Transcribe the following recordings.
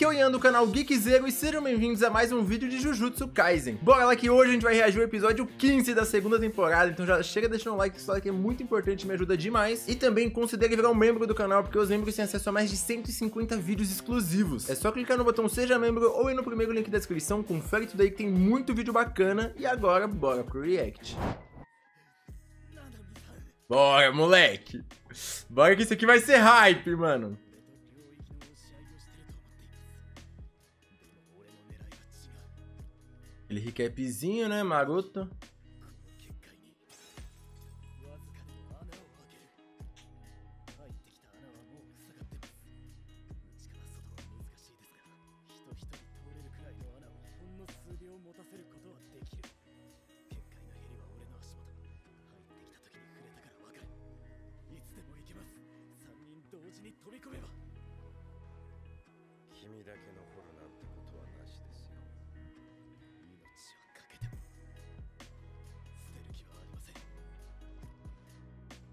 aqui é o Ian do canal GeekZero e sejam bem-vindos a mais um vídeo de Jujutsu Kaisen. Bora lá que hoje a gente vai reagir ao episódio 15 da segunda temporada, então já chega deixando um like, esse like é muito importante, me ajuda demais. E também considere virar um membro do canal, porque os membros têm acesso a mais de 150 vídeos exclusivos. É só clicar no botão Seja Membro ou ir no primeiro link da descrição, confere tudo aí que tem muito vídeo bacana. E agora, bora pro react. Bora, moleque! Bora que isso aqui vai ser hype, mano! Ele recapzinho, né, maroto?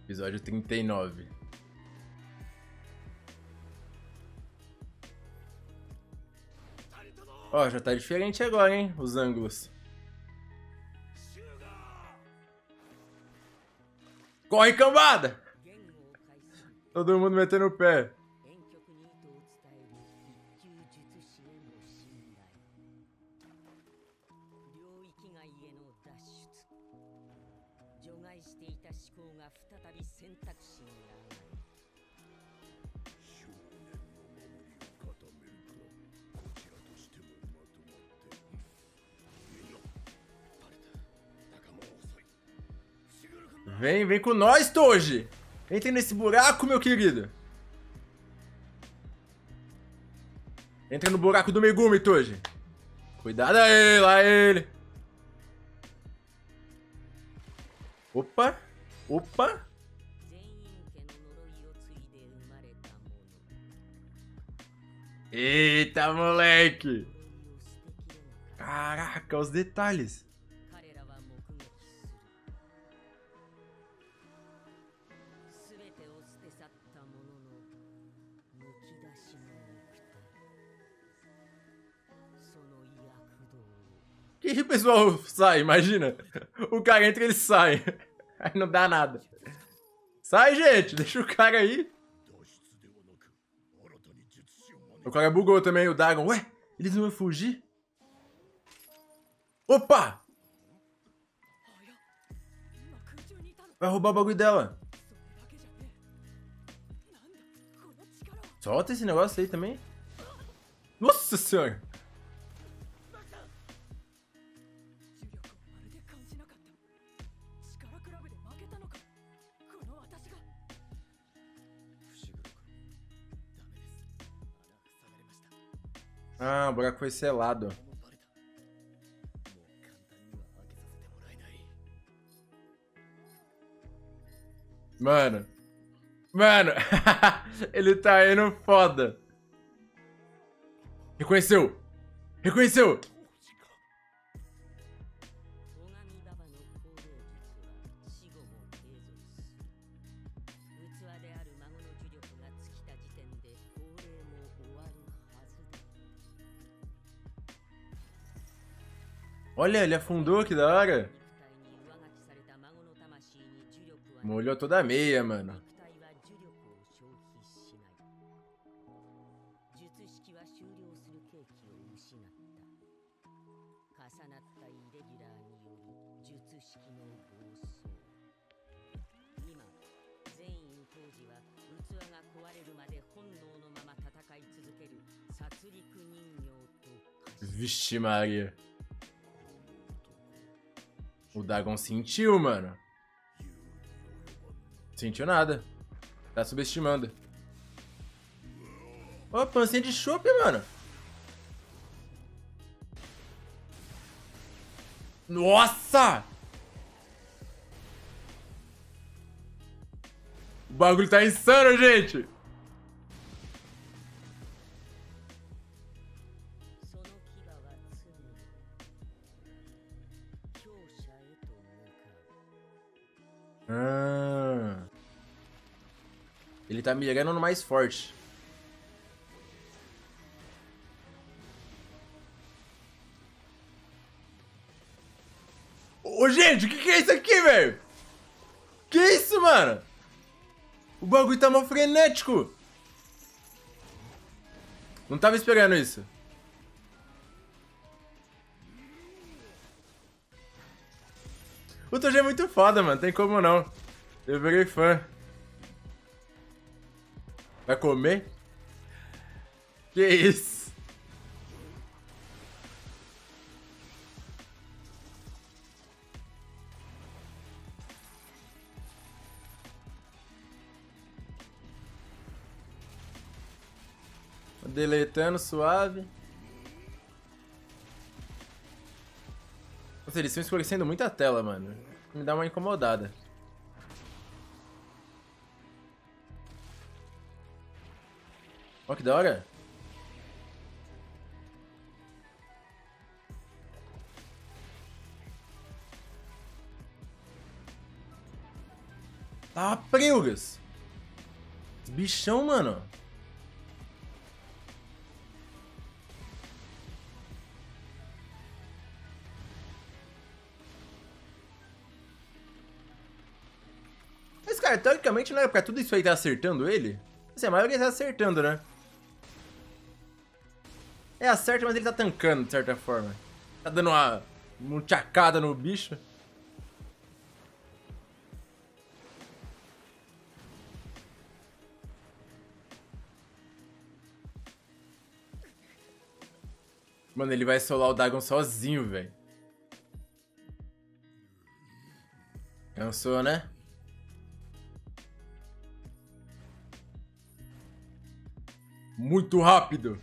Episódio 39. Ó, já tá diferente agora, hein? Os ângulos. Corre, cambada! Todo mundo metendo o pé. Vem, vem com nós, Toji! Entre nesse buraco, meu querido! Entra no buraco do Megumi, Toji! Cuidado aí, lá ele! Opa! Opa! Eita, moleque! Caraca, os detalhes! Que o pessoal sai, imagina. O cara entra e ele sai. Aí não dá nada. Sai, gente. Deixa o cara aí. O cara bugou também, o Dagon. Ué, eles não iam fugir? Opa! Vai roubar o bagulho dela. Solta esse negócio aí também. Nossa senhora! Ah, o buraco foi selado. Mano. Mano. Ele tá indo foda. Reconheceu. Reconheceu. Olha, ele afundou, que da hora. Molhou toda a meia, mano. Vixe Maria. O Dagon sentiu, mano. Sentiu nada. Tá subestimando. Ó, pancinha de chope, mano. Nossa! O bagulho tá insano, gente! Ele tá mirando no mais forte. Ô, gente, o que é isso aqui, velho? Que é isso, mano? O bagulho tá mó frenético. Não tava esperando isso. O Toge é muito foda, mano. Tem como não. Eu virei fã. Vai comer? Que isso? Deleitando, suave. Nossa, eles estão escurecendo muito a tela, mano. Me dá uma incomodada. Ó, que da hora. Tá, prilgas. Bichão, mano. Mas, cara, teoricamente não era pra tudo isso aí tá acertando ele? Assim, a maioria tá acertando, né? É, acerta, mas ele tá tancando, de certa forma. Tá dando uma tchacada no bicho. Mano, ele vai solar o Dagon sozinho, velho. Cansou, né? Muito rápido.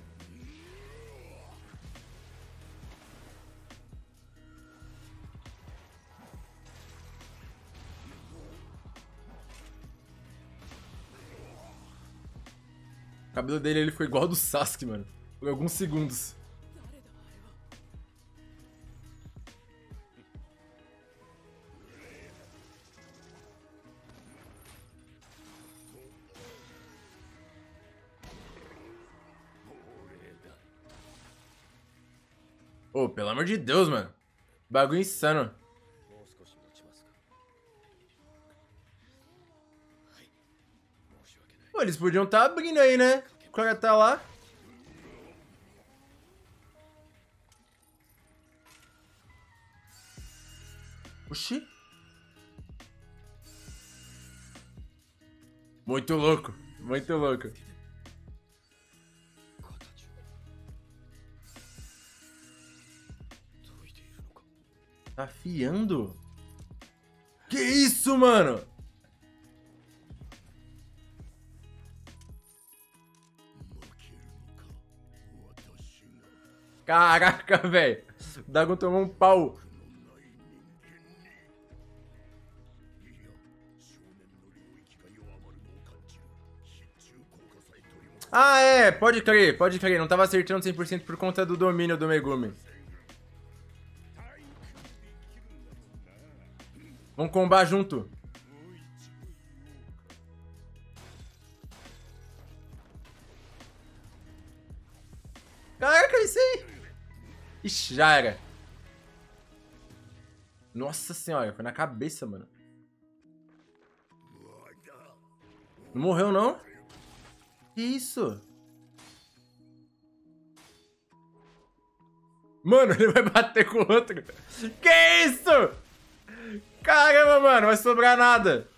O cabelo dele ele foi igual ao do Sasuke, mano. Por alguns segundos. Oh, pelo amor de Deus, mano. Bagulho insano. Pô, eles podiam estar abrindo aí, né? O cara tá lá. Oxi. Muito louco. Muito louco. Tá afiando? Que isso, mano? Caraca, velho. O Dagon tomou um pau. Ah, é. Pode crer, pode crer. Não tava acertando 100% por conta do domínio do Megumi. Vamos combar junto. Caraca, isso aí. Ixi, já era. Nossa senhora, foi na cabeça, mano. Não morreu, não? Que isso? Mano, ele vai bater com o outro. Que isso? Caramba, mano, não vai sobrar nada.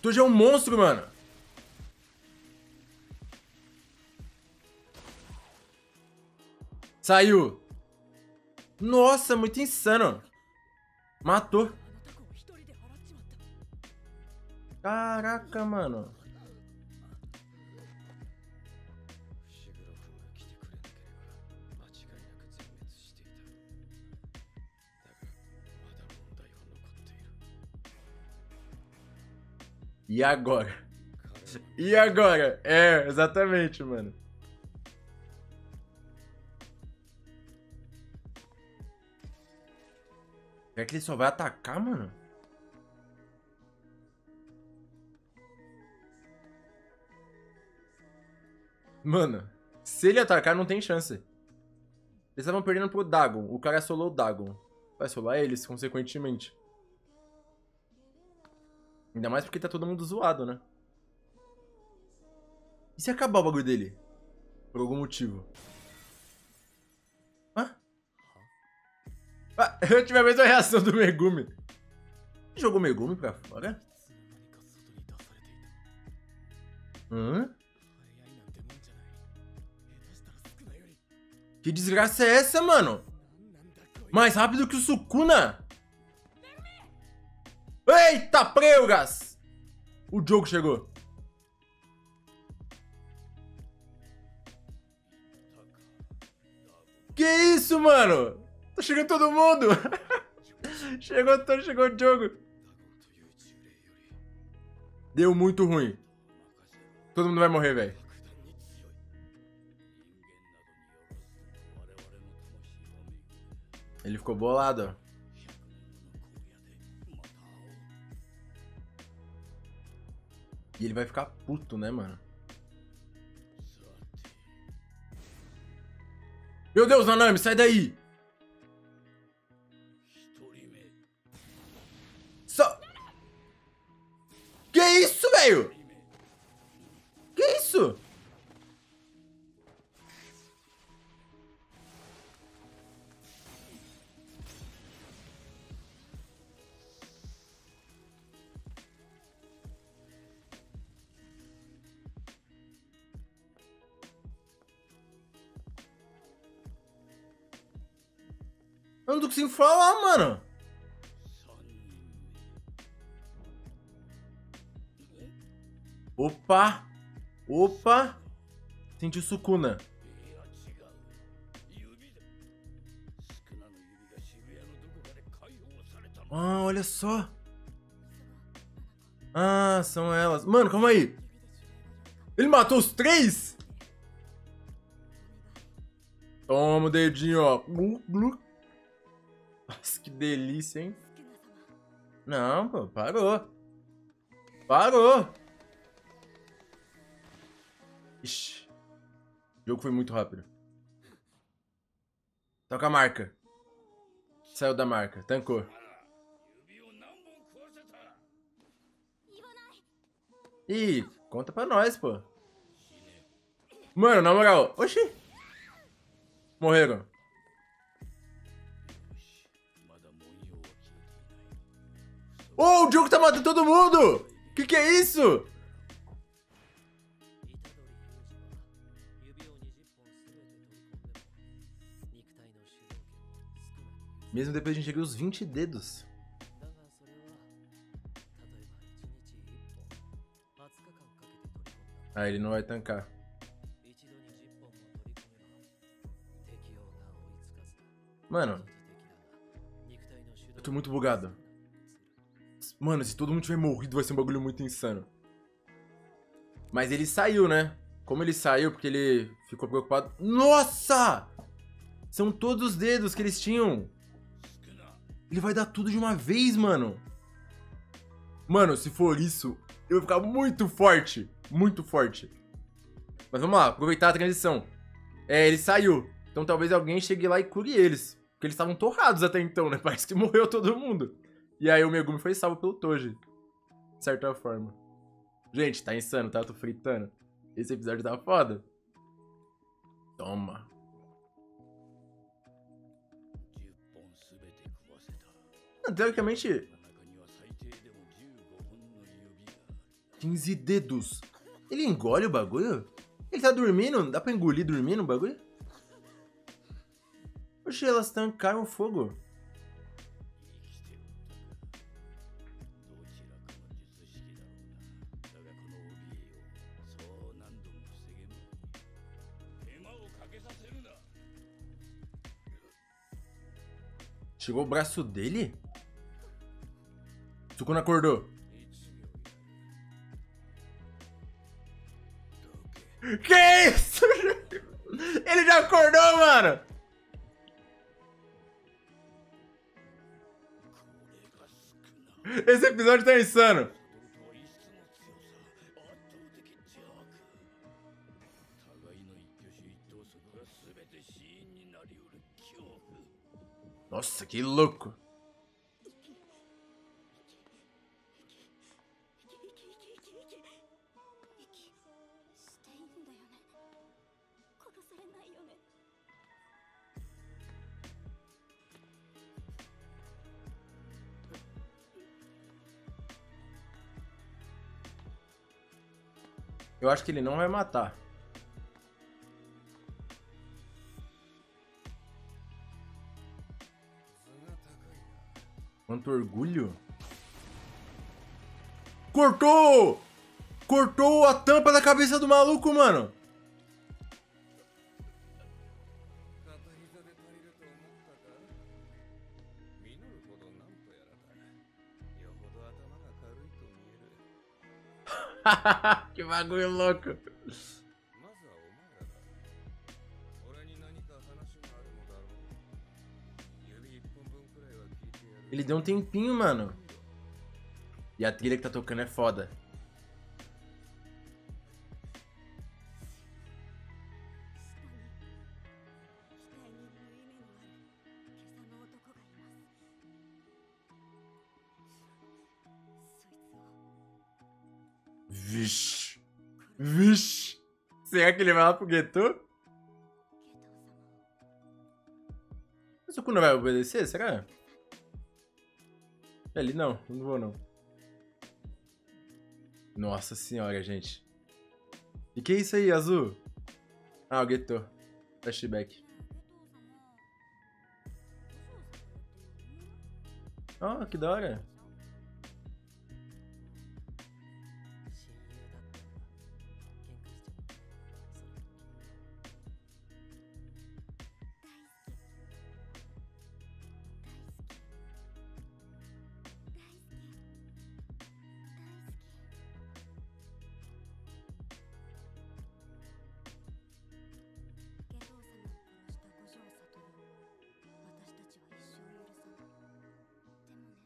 Toji é um monstro, mano. Saiu. Nossa, muito insano. Matou. Caraca, mano. E agora? E agora? É, exatamente, mano. Será que ele só vai atacar, mano? Mano, se ele atacar, não tem chance. Eles estavam perdendo pro Dagon. O cara solou o Dagon. vai assolar eles, consequentemente. Ainda mais porque tá todo mundo zoado, né? E se acabar o bagulho dele? Por algum motivo. Hã? Ah, eu tive a mesma reação do Megumi. Jogou Megumi pra fora? Hã? Que desgraça é essa, mano? Mais rápido que o Sukuna? Eita, preugas! O jogo chegou. Que isso, mano? Tá chegando todo mundo! Chegou o jogo. Deu muito ruim. Todo mundo vai morrer, velho. Ele ficou bolado, ó. E ele vai ficar puto, né, mano? Meu Deus, Nanami, sai daí! Só... Que isso, velho? Que isso? Eu não tô conseguindo falar, mano. Opa. Opa. Senti o Sukuna. Ah, olha só. Ah, são elas. Mano, calma aí. Ele matou os três? Toma o dedinho, ó. Nossa, que delícia, hein? Não, pô, parou. Parou. Ixi. O jogo foi muito rápido. Toca a marca. Saiu da marca, tancou. Ih, conta pra nós, pô. Mano, na moral. Oxi. Morreram. Oh, o Diogo tá matando todo mundo! Que é isso? Mesmo depois a gente chega aos 20 dedos. Ah, ele não vai tancar. Mano. Eu tô muito bugado. Mano, se todo mundo tiver morrido, vai ser um bagulho muito insano. Mas ele saiu, né? Como ele saiu, porque ele ficou preocupado... Nossa! São todos os dedos que eles tinham. Ele vai dar tudo de uma vez, mano. Mano, se for isso, eu vou ficar muito forte. Muito forte. Mas vamos lá, aproveitar a transição. É, ele saiu. Então talvez alguém chegue lá e cure eles. Porque eles estavam torrados até então, né? Parece que morreu todo mundo. E aí o Megumi foi salvo pelo Toji, de certa forma. Gente, tá insano, tá? Tô fritando. Esse episódio tá foda. Toma. Não, teoricamente... 15 dedos. Ele engole o bagulho? Ele tá dormindo? Dá pra engolir dormindo o bagulho? Oxe, elas tancaram o fogo. Chegou o braço dele? Sukuna acordou. Que isso? Ele já acordou, mano! Esse episódio tá insano. Nossa, que louco. Eu acho que ele não vai matar. Quanto orgulho. Cortou! Cortou a tampa da cabeça do maluco, mano. Que bagulho louco. Ele deu um tempinho, mano. E a trilha que tá tocando é foda. Vixe. Vixe. Será que ele vai lá pro Getou? O Sukuna vai obedecer, será? Ele não, não vou não. Nossa senhora, gente. E que é isso aí, azul? Ah, o Getou. Flashback. Ah, que da hora.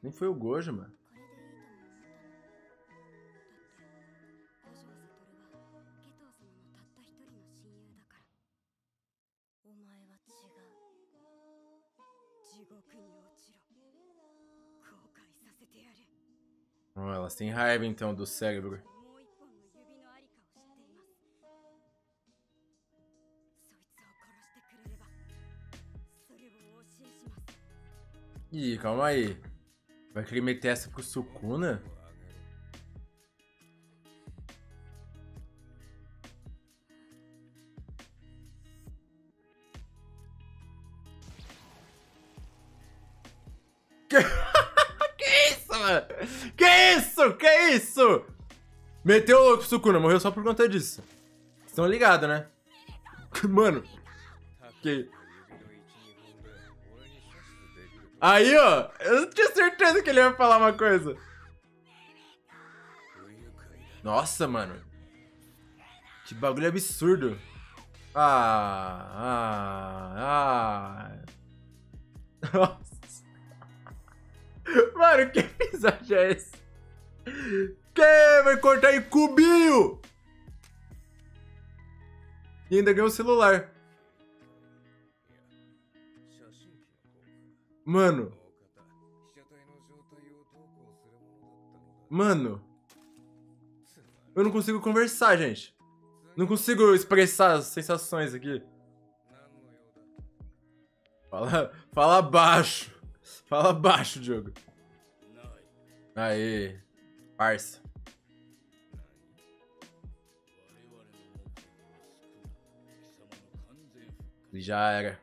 Nem foi o Gojo, mano. Oh, elas têm raiva, então, do cérebro. Ih, calma aí. Vai querer meter essa pro Sukuna? Que isso, mano? Que isso? Que isso? Meteu o louco pro Sukuna, morreu só por conta disso. Estão ligados, né? Mano. Que... Aí, ó, eu tinha certeza que ele ia falar uma coisa. Nossa, mano. Que bagulho absurdo. Nossa. Mano, que episódio é esse? Quem vai cortar em cubinho? E ainda ganhou o celular. Mano. Mano. Eu não consigo conversar, gente. Não consigo expressar as sensações aqui. Fala baixo. Fala baixo, Diogo. Aê. Parça. Já era.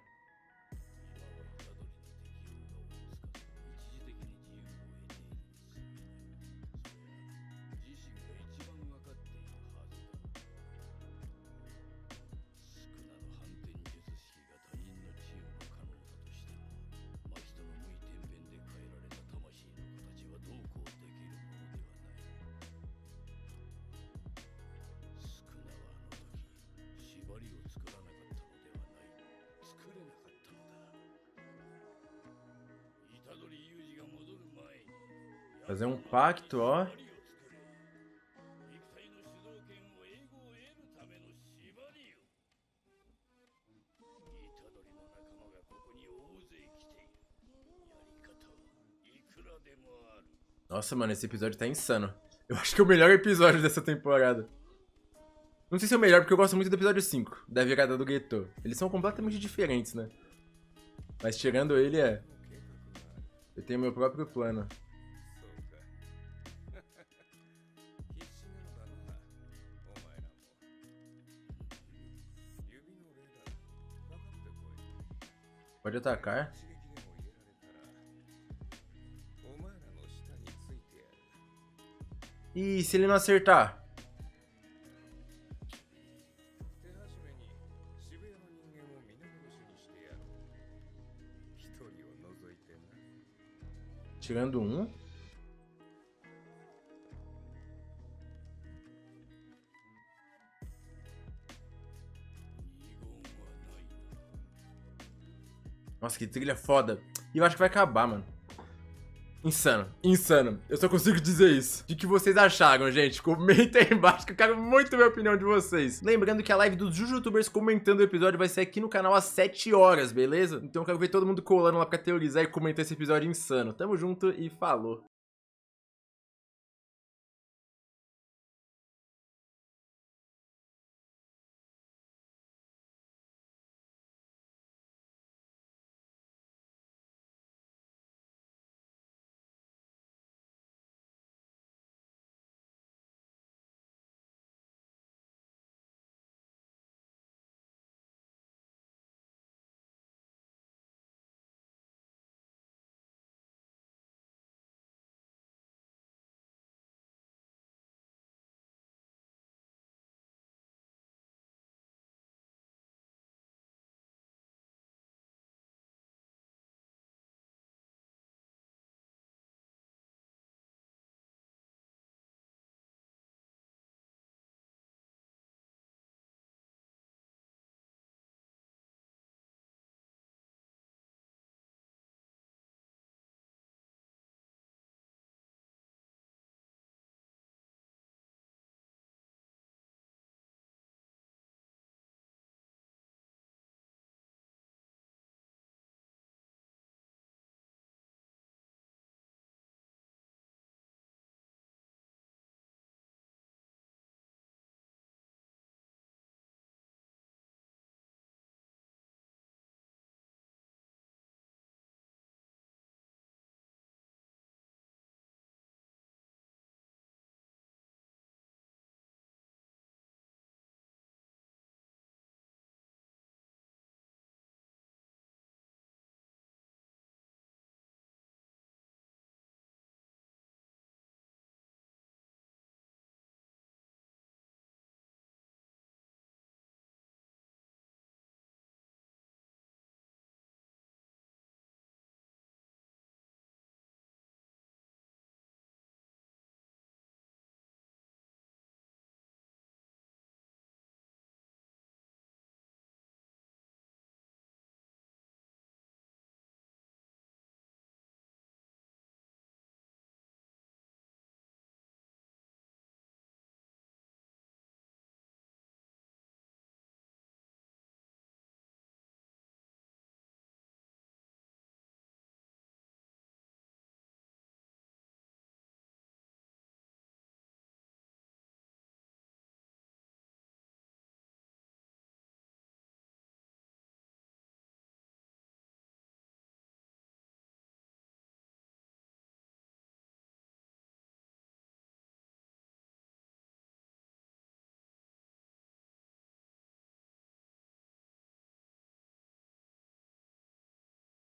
Fazer um pacto, ó. Nossa, mano, esse episódio tá insano. Eu acho que é o melhor episódio dessa temporada. Não sei se é o melhor, porque eu gosto muito do episódio 5, da virada do Getou. Eles são completamente diferentes, né? Mas tirando ele, é... Eu tenho meu próprio plano. Pode atacar? E se ele não acertar? Tirando um? Nossa, que trilha foda. E eu acho que vai acabar, mano. Insano, insano. Eu só consigo dizer isso. O que vocês acharam, gente? Comenta aí embaixo que eu quero muito ver a opinião de vocês. Lembrando que a live dos Jujutubers comentando o episódio vai ser aqui no canal às 7 horas, beleza? Então eu quero ver todo mundo colando lá pra teorizar e comentar esse episódio insano. Tamo junto e falou.